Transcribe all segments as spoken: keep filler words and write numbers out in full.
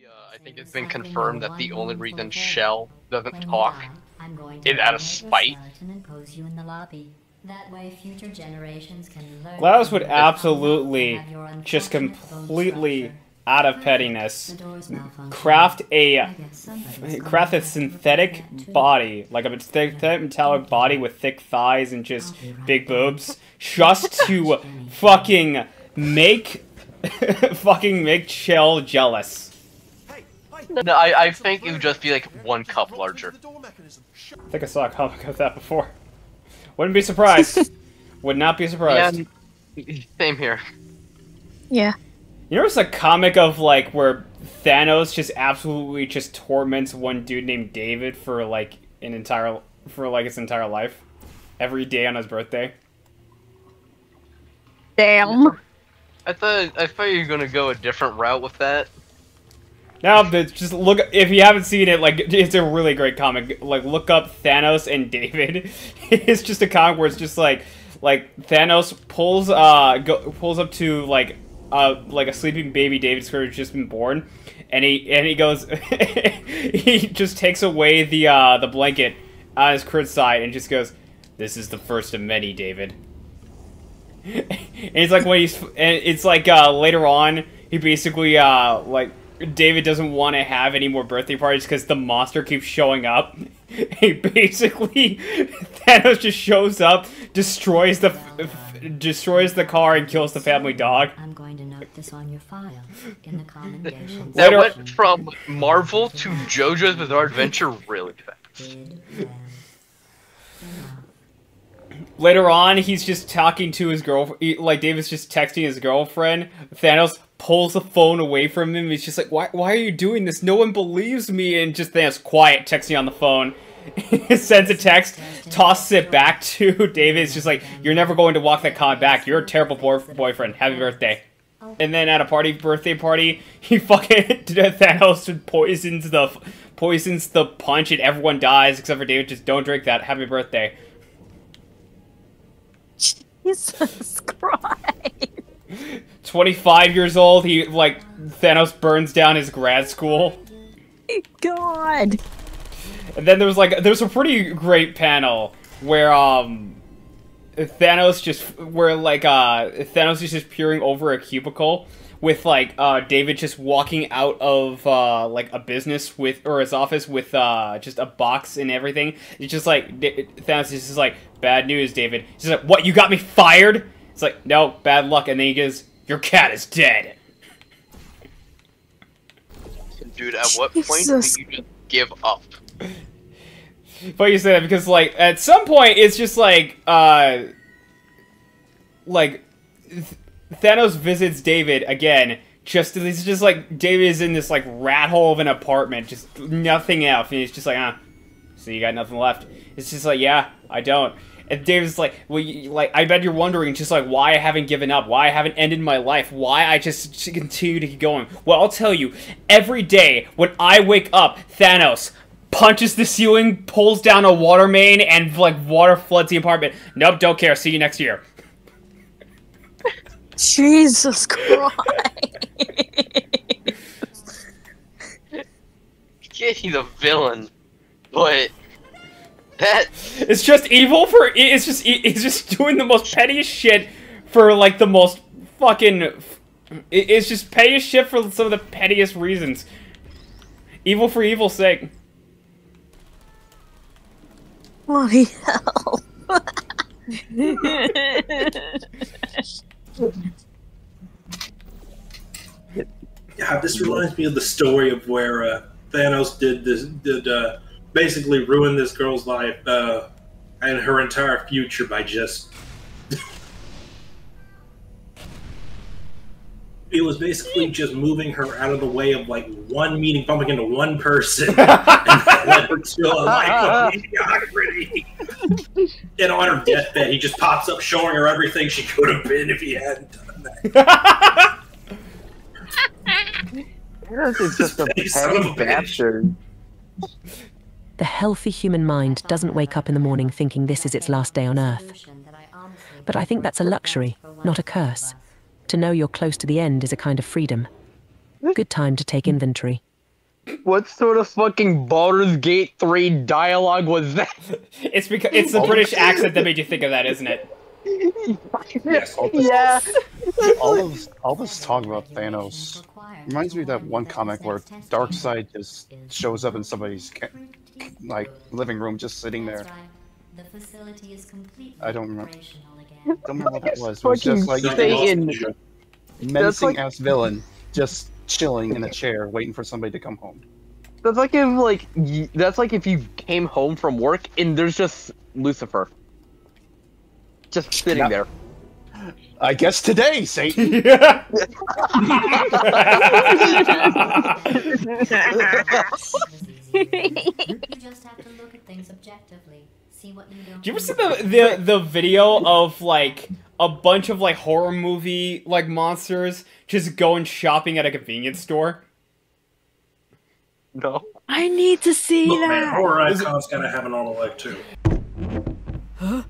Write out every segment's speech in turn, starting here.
Yeah, I think it's been confirmed that the only reason Chell doesn't talk is out of spite. GLaDOS would absolutely just completely out of pettiness craft a craft a synthetic body, like a thick metallic body with thick thighs and just big boobs, just to fucking make fucking make Chell jealous. No, I, I think it would just be like one cup larger. I think I saw a comic of that before. Wouldn't be surprised. Would not be surprised. Yeah, same here. Yeah. You know, it's a comic of, like, where Thanos just absolutely just torments one dude named David for, like, an entire, for, like, his entire life. Every day on his birthday. Damn. I thought, I thought you were gonna go a different route with that. No, but just look, if you haven't seen it, like, it's a really great comic. Like, look up Thanos and David. It's just a comic where it's just, like, like, Thanos pulls, uh, go, pulls up to, like, Uh, like a sleeping baby David who's just been born, and he and he goes, he just takes away the uh, the blanket on his crib side and just goes, "This is the first of many, David." And it's like when he's, and it's like uh, later on, he basically uh, like David doesn't want to have any more birthday parties because the monster keeps showing up. He basically Thanos just shows up, destroys the. destroys the car and kills the family dog. I'm going to note this on your file in the commendations. That went from Marvel to JoJo's Bizarre Adventure really fast. Later on, he's just talking to his girlfriend. Like, David's just texting his girlfriend. Thanos pulls the phone away from him. He's just like, why, why are you doing this? No one believes me. And just Thanos, quiet, texting on the phone. Sends a text, tosses it back to David. It's just like, you're never going to walk that con back. You're a terrible boy boyfriend. Happy birthday. And then at a party, birthday party, he fucking Thanos poisons the poisons the punch, and everyone dies except for David. Just don't drink that. Happy birthday. Jesus Christ. Twenty-five years old. He like Thanos burns down his grad school. God. And then there was like there's a pretty great panel where um Thanos just where like uh Thanos is just peering over a cubicle with like uh David just walking out of uh like a business with or his office with uh just a box and everything. It's just like Thanos is just like, bad news, David. He's just like, what, you got me fired? It's like, no, bad luck, and then he goes, your cat is dead. Dude, at what Jesus. point do you just give up? But you say that because, like, at some point, it's just like, uh, like, Th Thanos visits David again. Just it's just like David is in this like rat hole of an apartment, just nothing else, and he's just like, ah, so you got nothing left. It's just like, yeah, I don't. And David's like, well, you, like, I bet you're wondering, just like, why I haven't given up, why I haven't ended my life, why I just continue to keep going. Well, I'll tell you, every day when I wake up, Thanos punches the ceiling, pulls down a water main, and, like, water floods the apartment. Nope, don't care. See you next year. Jesus Christ. Yeah, he's a villain, but that... It's just evil for... It's just, it's just doing the most pettiest shit for, like, the most fucking... It's just pettiest shit for some of the pettiest reasons. Evil for evil's sake. Bloody hell. Yeah, this reminds me of the story of where uh, Thanos did this, did uh, basically ruin this girl's life uh, and her entire future by just... It was basically just moving her out of the way of, like, one meeting, bumping into one person, and led her to a life of mediocrity. And on her deathbed, he just pops up showing her everything she could have been if he hadn't done that. This is just a petty bastard. The healthy human mind doesn't wake up in the morning thinking this is its last day on Earth. But I think that's a luxury, not a curse. To know you're close to the end is a kind of freedom. Good time to take inventory. What sort of fucking Baldur's Gate three dialogue was that? It's because it's the British accent that made you think of that, isn't it? Yes, all this, yeah. all, of, all this talk about Thanos reminds me of that one comic where Darkseid just shows up in somebody's like living room, just sitting there. I don't remember. Don't remember what that was. It was just like a menacing ass villain just chilling in a chair, waiting for somebody to come home. That's like if like y that's like if you came home from work and there's just Lucifer. Just sitting yeah. there. I guess today, Satan. Yeah. Do you ever see the, the the video of like a bunch of like horror movie like monsters just going shopping at a convenience store? No. I need to see Look, that. Man, horror icons kind of have an all of life too. Huh?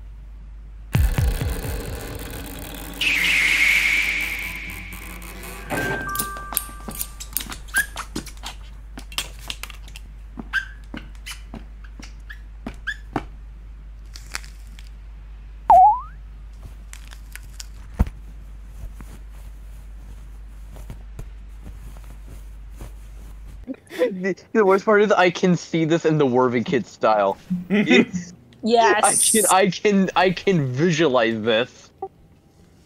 The worst part is I can see this in the Worthy Kid style. Yes. I can, I can, I can visualize this.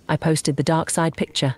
I posted the Darkseid picture.